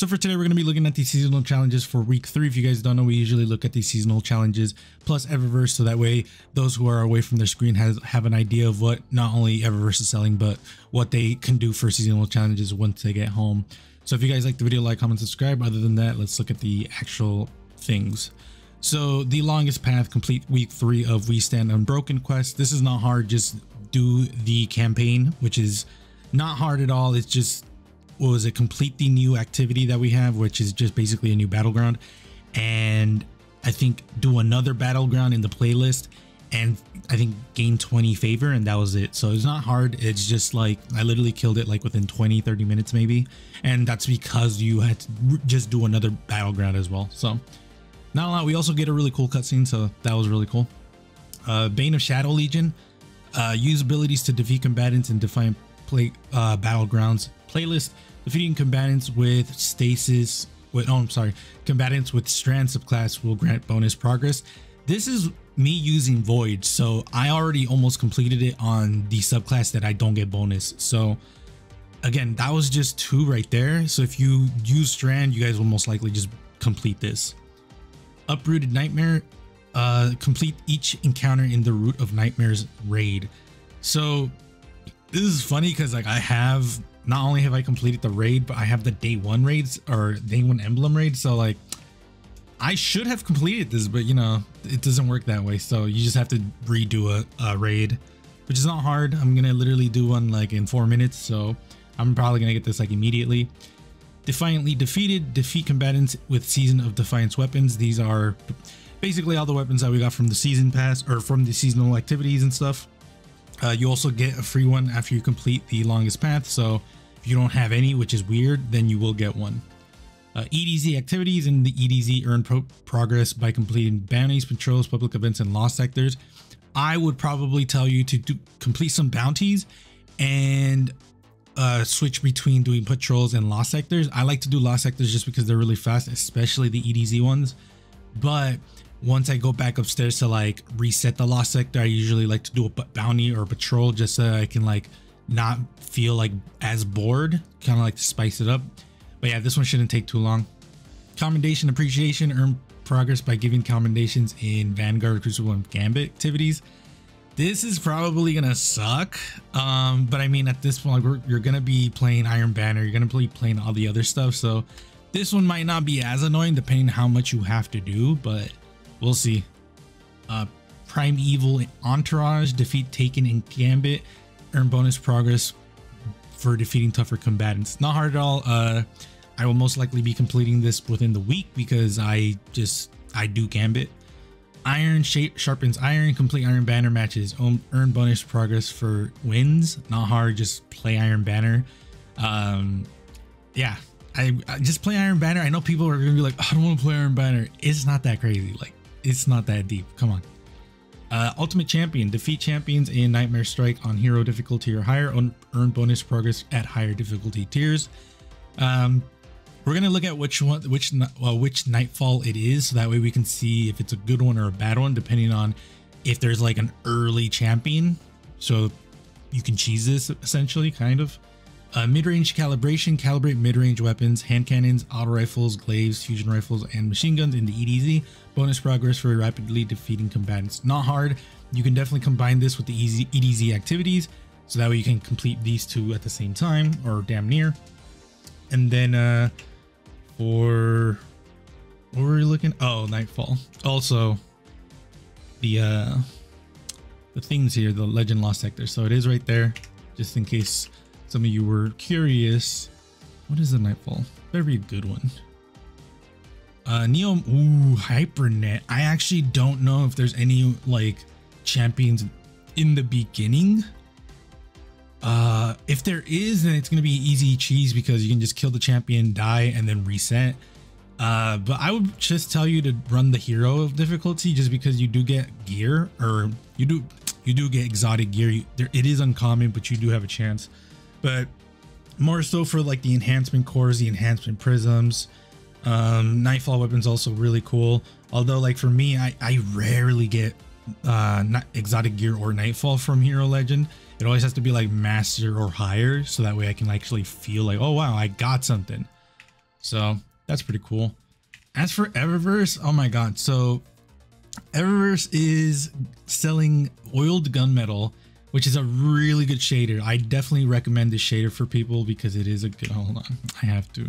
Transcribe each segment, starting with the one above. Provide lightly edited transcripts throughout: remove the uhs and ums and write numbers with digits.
So for today, we're going to be looking at the seasonal challenges for week 3. If you guys don't know, we usually look at the seasonal challenges plus Eververse, so that way those who are away from their screen have an idea of what not only Eververse is selling, but what they can do for seasonal challenges once they get home. So if you guys like the video, like, comment, subscribe. Other than that, let's look at the actual things. So the longest path, complete week 3 of We Stand Unbroken quest. This is not hard, just do the campaign, which is not hard at all. It's just, what was it, complete the new activity that we have, which is just basically a new battleground. And I think do another battleground in the playlist, and I think gain 20 favor, and that was it. So it's not hard. It's just like, I literally killed it like within 20-30 minutes maybe, and that's because you had to just do another battleground as well. So not a lot. We also get a really cool cutscene, so that was really cool. Bane of Shadow Legion. Use abilities to defeat combatants in Defiant Battlegrounds playlist. Defeating combatants with stasis, combatants with Strand subclass will grant bonus progress. This is me using Void, so I already almost completed it on the subclass that I don't get bonus. So again, that was just 2 right there. So if you use Strand, you guys will most likely just complete this. Uprooted Nightmare. Complete each encounter in the Root of Nightmares raid. So this is funny because like I have, not only have I completed the raid, but I have the day 1 raids, or day 1 emblem raid. So like I should have completed this, but you know, it doesn't work that way. So you just have to redo a raid, which is not hard. I'm gonna literally do one like in 4 minutes, so I'm probably gonna get this like immediately. Defiantly defeated. Defeat combatants with Season of Defiance weapons. These are basically all the weapons that we got from the season pass, or from the seasonal activities and stuff. You also get a free one after you complete the longest path. So if you don't have any, which is weird, then you will get one. EDZ activities. In the EDZ, earn progress by completing bounties, patrols, public events, and lost sectors. I would probably tell you to complete some bounties and switch between doing patrols and lost sectors. I like to do lost sectors just because they're really fast, especially the EDZ ones. But once I go back upstairs to like reset the lost sector, I usually like to do a bounty or a patrol just so I can like not feel like as bored, kind of like to spice it up. But yeah, this one shouldn't take too long. Commendation appreciation. Earn progress by giving commendations in Vanguard, Crucible, and Gambit activities. This is probably gonna suck, but I mean, at this point you're gonna be playing Iron Banner, you're gonna be playing all the other stuff, so this one might not be as annoying depending how much you have to do, but we'll see. Primeval Entourage. Defeat Taken in Gambit. Earn bonus progress for defeating tougher combatants. Not hard at all. I will most likely be completing this within the week because I do Gambit. Iron Sharpens Iron. Complete Iron Banner matches. Earn bonus progress for wins. Not hard. Just play Iron Banner. Yeah. I just play Iron Banner. I know people are gonna be like, I don't want to play Iron Banner. It's not that crazy. Like, it's not that deep. Come on. Ultimate Champion. Defeat champions in Nightmare Strike on hero difficulty or higher. Earn bonus progress at higher difficulty tiers. We're gonna look at which Nightfall it is, so that way we can see if it's a good one or a bad one, depending on if there's like an early champion. So you can cheese this essentially, kind of. Mid-range calibration. Calibrate mid-range weapons, hand cannons, auto rifles, glaives, fusion rifles, and machine guns in the EDZ. Bonus progress for rapidly defeating combatants. Not hard. You can definitely combine this with the EDZ activities, so that way you can complete these 2 at the same time, or damn near. And then for what were we looking? Oh, Nightfall. Also, the things here, the Legend Lost Sector. So it is right there, just in case some of you were curious. What is the Nightfall? Better be a good one. Neo, ooh, Hypernet. I actually don't know if there's any like champions in the beginning. If there is, then it's gonna be easy cheese because you can just kill the champion, die, and then reset. But I would just tell you to run the hero of difficulty, just because you do get gear, or you do get exotic gear. It is uncommon, but you do have a chance. But more so for like the enhancement cores, the enhancement prisms, Nightfall weapons also really cool. Although like for me, I rarely get not exotic gear or Nightfall from Hero Legend. It always has to be like master or higher, so that way I can actually feel like, oh wow, I got something. So that's pretty cool. As for Eververse, oh my god. So Eververse is selling Oiled Gunmetal, which is a really good shader. I definitely recommend this shader for people because it is a good, hold on, I have to.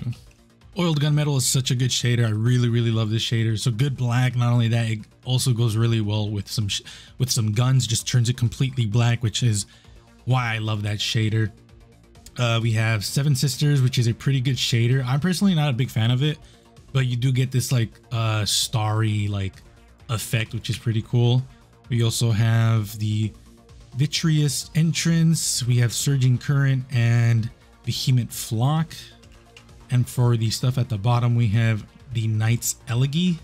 Oiled Gunmetal is such a good shader. I really, really love this shader. So good black. Not only that, it also goes really well with some guns, just turns it completely black, which is why I love that shader. We have Seven Sisters, which is a pretty good shader. I'm personally not a big fan of it, but you do get this like starry like effect, which is pretty cool. We also have the Vitreous Entrance, we have Surging Current and Behemoth Flock. And for the stuff at the bottom, we have the Knight's Elegy,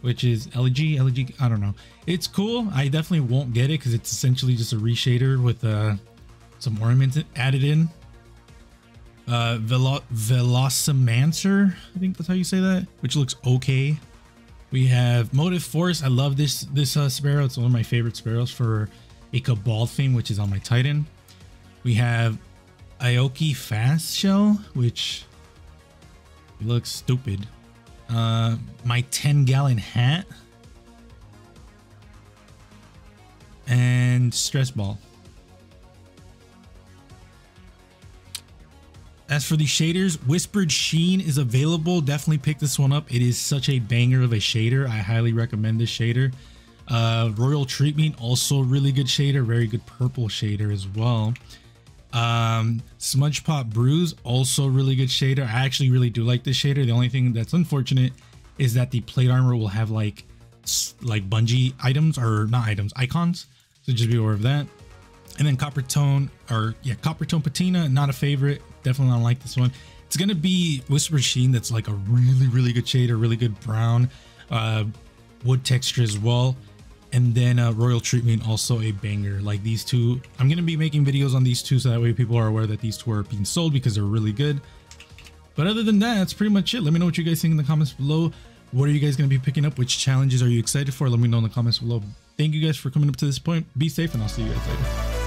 which is elegy, I don't know. It's cool. I definitely won't get it because it's essentially just a reshader with some ornaments added in. Velocimancer, I think that's how you say that, which looks okay. We have Motive Force. I love this sparrow. It's one of my favorite sparrows for a Cabal theme, which is on my Titan. We have Aoki Fast Shell, which looks stupid. My 10-gallon hat. And Stress Ball. As for the shaders, Whispered Sheen is available. Definitely pick this one up. It is such a banger of a shader. I highly recommend this shader. Royal Treatment, also really good shader. Very good purple shader as well. Smudge Pot Bruise, also really good shader. I actually really do like this shader. The only thing that's unfortunate is that the plate armor will have like bungee items, or not items, icons. So just be aware of that. And then Copper Tone Patina, not a favorite. Definitely not like this one. It's gonna be Whispered Sheen. That's like a really, really good shader, really good brown, wood texture as well. And then Royal Treatment, also a banger. Like these two, I'm gonna be making videos on these two so that way people are aware that these two are being sold because they're really good. But other than that, that's pretty much it. Let me know what you guys think in the comments below. What are you guys gonna be picking up? Which challenges are you excited for? Let me know in the comments below. Thank you guys for coming up to this point. Be safe, and I'll see you guys later.